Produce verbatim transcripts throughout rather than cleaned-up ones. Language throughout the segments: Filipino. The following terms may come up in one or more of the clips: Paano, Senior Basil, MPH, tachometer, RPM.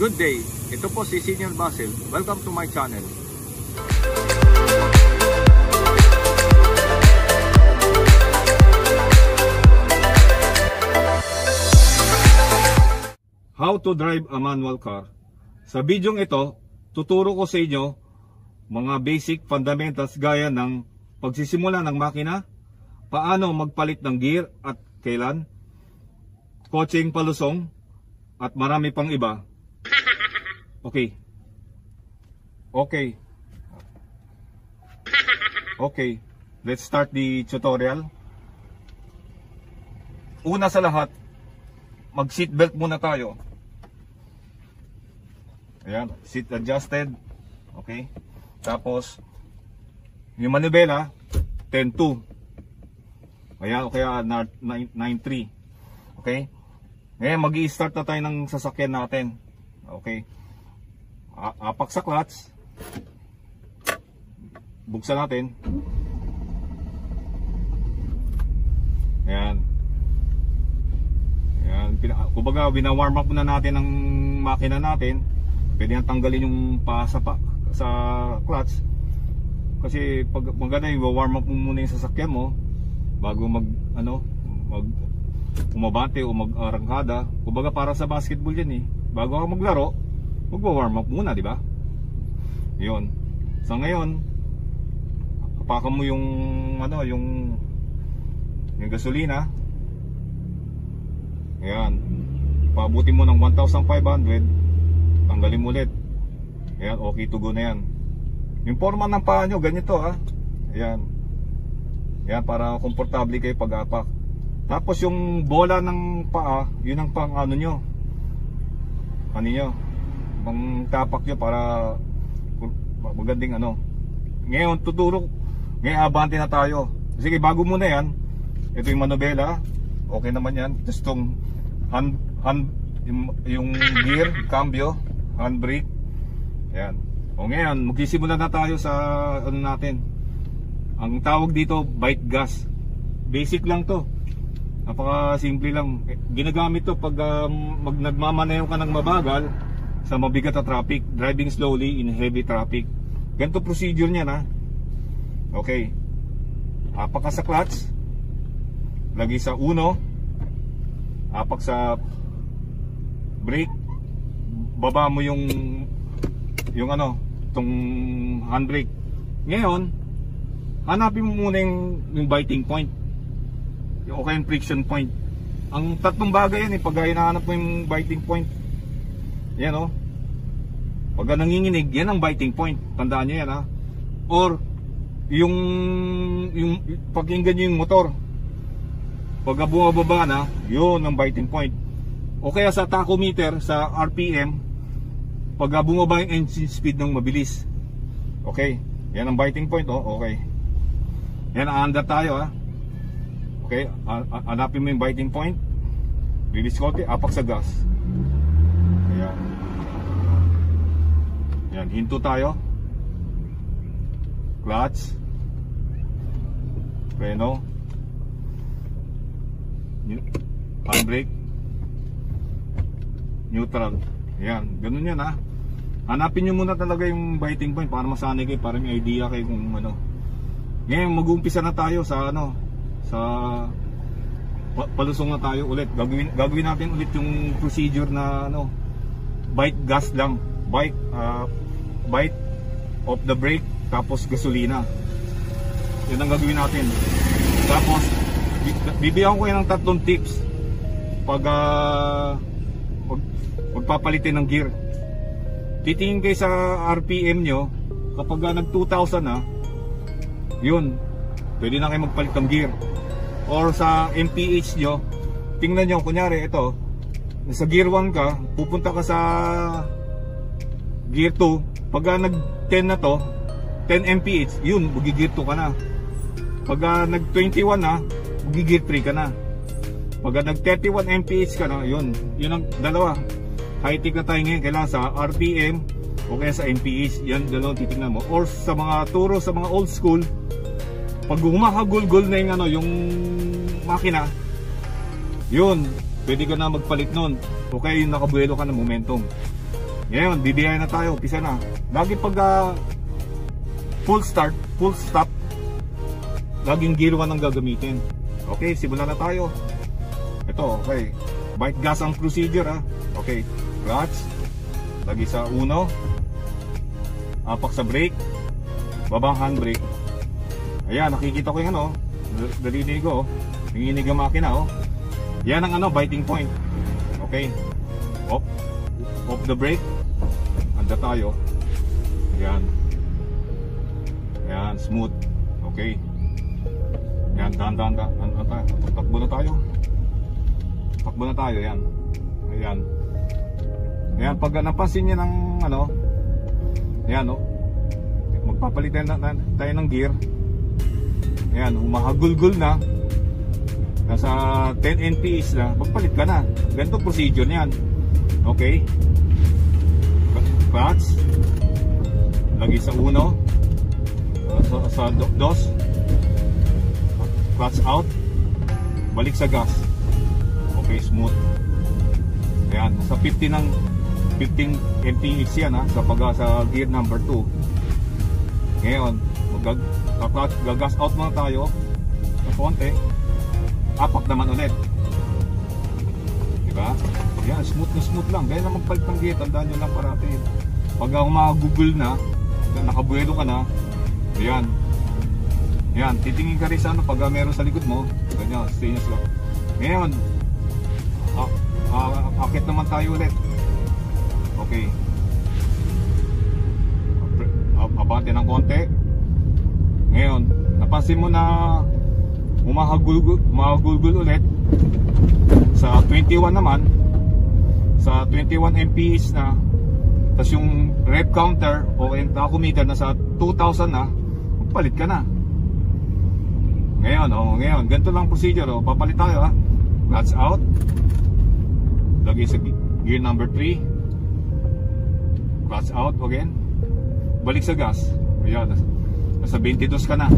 Good day! Ito po si Senior Basil. Welcome to my channel. How to drive a manual car. Sa bidyong ito, tuturo ko sa inyo mga basic fundamentals gaya ng pagsisimula ng makina, paano magpalit ng gear at kailan, coaching palusong, at marami pang iba. Okay. Okay. Okay. Let's start the tutorial. Una sa lahat, mag seatbelt muna tayo. Ayan, seat adjusted. Okay. Tapos, yung manubela, ten two. Ayan, o kaya nine three. Okay. Ngayon, mag-i-start na tayo ng sasakyan natin. Okay. Apak sa clutch. Buksan natin. Ayan. Ayan. Kumbaga, binawarm up na natin ang makina natin. Pwede nang tanggalin yung paa sa, pa, sa clutch. Kasi pag maganda, i-warm up mo muna yung sasakyan mo bago mag, ano, mag umabante o mag-arangkada. Kumbaga, para sa basketball yan eh. Bago ka maglaro, magwa-warm up muna, di ba? Yun. So ngayon, hapakan mo yung ano, yung yung gasolina. Ayan. Paabutin mo ng one thousand five hundred. Tanggalin mo ulit. Ayan, okay to go na yan. Yung forma ng paa nyo, ganito ha. Ayan. Ayan, para komportable kayo pag-apak. Tapos yung bola ng paa, yun ang pang ano nyo. Ano nyo? Pang tapak nyo para maganding ano. Ngayon tuturo, ngayon abante na tayo. Sige, bago muna yan. Ito yung manubela, okay naman yan. Just tong hand, hand, yung, yung gear, cambio, handbrake. Ayan. O ngayon, magsisimula na tayo sa ano natin. Ang tawag dito, bike gas. Basic lang to. Napaka simple lang. Ginagamit to pag uh, mag, nagmamaneho ka ng mabagal sa mabigat na traffic, driving slowly in heavy traffic. Ganito procedure niya na. Okay. Apak ka sa clutch. Lagi sa uno. Apak sa brake. Baba mo yung yung ano, tong handbrake. Ngayon, hanapin mo muna yung, yung biting point. Yung okay, yung friction point. Ang tatlong bagay yan eh, pag hinahanap mo yung biting point. Yan o. Pagka nanginginig, yan ang biting point. Tandaan nyo yan ha. Or, yung, yung pakinggan nyo yung motor. Pagka bumababa na, yun ang biting point. O kaya sa tachometer, sa R P M, pagka bumaba yung engine speed ng mabilis. Okay. Yan ang biting point o. Okay. Yan, aandar tayo ha. Okay. Hanapin mo yung biting point. Release konti, apak sa gas. Ayan. Ayan, hinto tayo. Clutch. Preno. Handbrake. Neutral. Ayan, ganun yan ha. Hanapin nyo muna talaga yung biting point para masanay kayo, para may idea kayo kung ano. Ngayon, mag-uumpisa na tayo sa ano, sa palusong na tayo ulit. Gagawin, gagawin natin ulit yung procedure na ano, bike gas lang. Bike, uh, bite of the brake, tapos gasolina. Yan ang gagawin natin. Tapos, bibigyan ko kayo ng tatlong tips pag uh, mag, magpapalitin ng gear. Titingin kayo sa R P M nyo. Kapag uh, nag two thousand na, yun, pwede na kayo magpalit ng gear. Or sa M P H nyo, tingnan nyo, kunyari ito, sa gear one ka, pupunta ka sa gear two. Pagka nag ten na to, ten M P H, yun, mag-gear two ka na. Pagka nag twenty-one na, mag-gear three ka na. Pagka nag thirty-one M P H ka na, yun, yun ang dalawa. High-tech na tayo ngayon, kailangan sa R P M o kaya sa M P H, yan dalawang titignan mo. Or sa mga turo, sa mga old school, pag humahagulgol na yung, ano, yung makina, yun, pwede ka na magpalit nun. O kaya yung nakabuelo ka ng momentum. Ngayon, bibiyay na tayo. Umpisa na. Lagi pag uh, full start, full stop, laging gear one ang gagamitin. Okay, simulan na tayo. Ito, okay. Bite gas ang procedure, ha. Okay, clutch. Lagi sa uno. Apak sa brake. Babang handbrake. Ayan, nakikita ko yung ano. Dalinig ko, oh. Nanginig ang makina, oh. Yan ang ano, biting point. Okay. Off. Off the brake. Anda tayo. Ayan. Ayan, smooth. Okay. Ayan, dahan-dahan ka. Takbo na tayo. Takbo na tayo, ayan. Ayan. Ayan, pag napansin nyo ng ano, ayan, oh. Magpapalit tayo, na, tayo ng gear. Ayan, humahagulgul na. Nasa ten N P S na. Magpalit ka na. Ganito procedure niyan. Okay. Clutch. Lagi sa uno. Sa, sa dos. Clutch out. Balik sa gas. Okay, smooth. Ayan, sa fifteen ng fifteen N P S yan, ha. Sa pag sa gear number two. Ngayon, mag gagas out muna tayo. Sa konti. Apak naman ulit. Diba? Ayan, smooth na smooth lang. Gaya na magpalit ng gear. Tandaan nyo lang parating. Pag umagugol na, nakabuelo ka na, ayan. Ayan, titingin ka rin sa ano pag meron sa likod mo. Ganyan, stainless lang. Ngayon, akit naman tayo ulit. Okay. Abante ng konti. Ngayon, napansin mo na umahagulgul ulit sa twenty-one naman, sa twenty-one N P S na, tapos yung rev counter o tachometer na sa two thousand na, magpalit ka na. Ngayon, oh, ngayon, ganito lang procedure, oh. Papalit tayo, ha. Clutch out, lagi sa gear number three, clutch out again, balik sa gas. Ayan, nasa twenty-two ka na.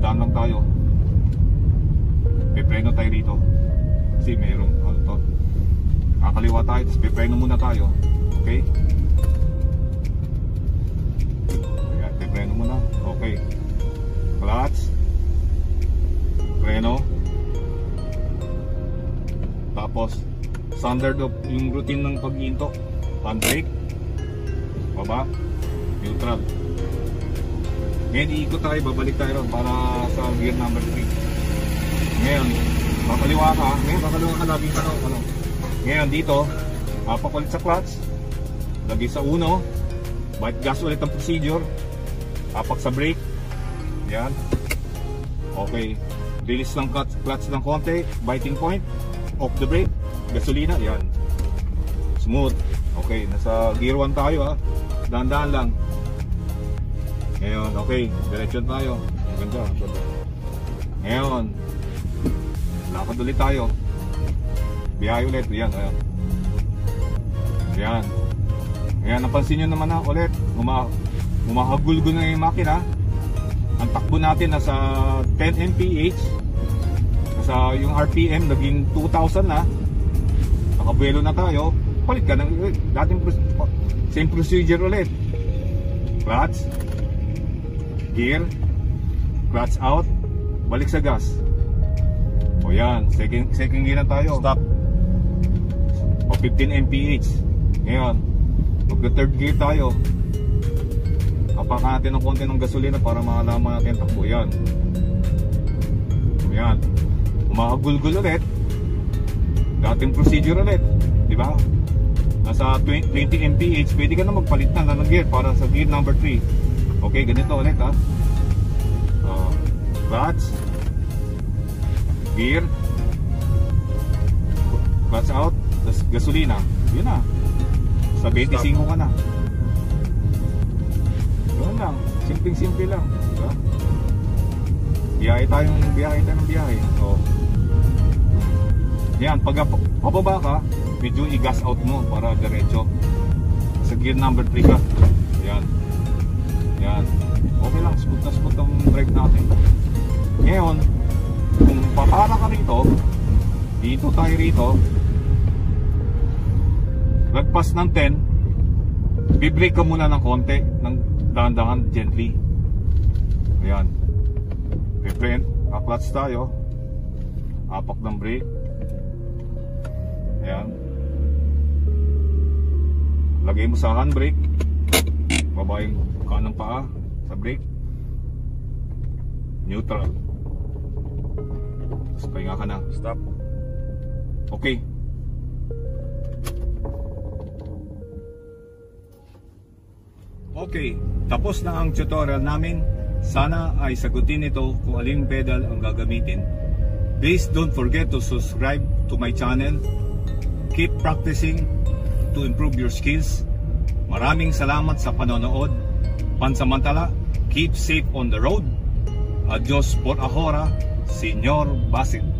Daan lang tayo. Pipreno tayo dito. Kasi mayroong alto. Kakaliwa tayo. Tapos pipreno muna tayo. Okay? Ayan. Pipreno muna. Okay. Clutch. Preno. Tapos standard of yung routine ng pag-iinto. Handbrake. Baba. Neutral. Ngayon, iikot tayo, babalik tayo ron para sa gear number three. Ngayon, papaliwa ka. Ngayon, papaliwa ka labing sa ano. Ngayon, dito, hapak ulit sa clutch. Lagi sa uno. Bite gas ulit ang procedure. Hapak sa brake. Yan. Okay. Release ng clutch, clutch ng konti. Biting point. Off the brake. Gasolina. Yan. Smooth. Okay. Nasa gear one tayo, ha. Dahan-dahan lang. Ngayon, okay, direksyon tayo. Ang ganda. Ngayon, lakad ulit tayo. Biyahe ulit. Ayan, ayan. Ayan. Ngayon, napansin nyo naman na ulit. Humahagulgo na yung makina. Ang takbo natin nasa ten N P H. Nasa yung R P M, naging two thousand na. Nakabuelo na tayo. Palit ka ng ulit. Dating same procedure ulit. Clutch. Gear, clutch out, balik sa gas. O yan, second, second gear na tayo. Stop. O fifteen N P H. Ngayon, mag third gear tayo. Hapakan natin ng konti ng gasolina para makalaman natin takbo. Yan. O yan. Umahagulgul ulit. Dating procedure ulit. Diba? Nasa twenty N P H, pwede ka na magpalit na ng gear para sa gear number three. Okay, ganito ulit, ha. Uh, clutch. Gear. Clutch out. Tapos gasolina. Yun na. Sa twenty-five ka na. Yun lang. Simpleng-simple lang. Diba? Biyahe tayong biyahe tayong biyahe. So, yan. Pag pababa ka, medyo i-gas out mo para diretso. Sa gear number three ka. Yan. Yan. Okay lang, smooth na smooth ang brake natin. Ngayon, kung papara ka rito, dito tayo rito. Lagpas ng ten, bibreak ka muna ng konti, ng dahan-dahan, gently. Ayan. Reprint, a-clutch tayo. Apak ng brake. Ayan. Lagay mo sa handbrake. Babay mo kanang paa sa brake. Neutral. Tapos pahinga ka na. Stop. Okay. Okay, tapos na ang tutorial namin. Sana ay sagutin ito kung aling pedal ang gagamitin. Please don't forget to subscribe to my channel. Keep practicing to improve your skills. Maraming salamat sa panonood. Pansamantala, keep safe on the road. Adios por ahora, Senior Basil.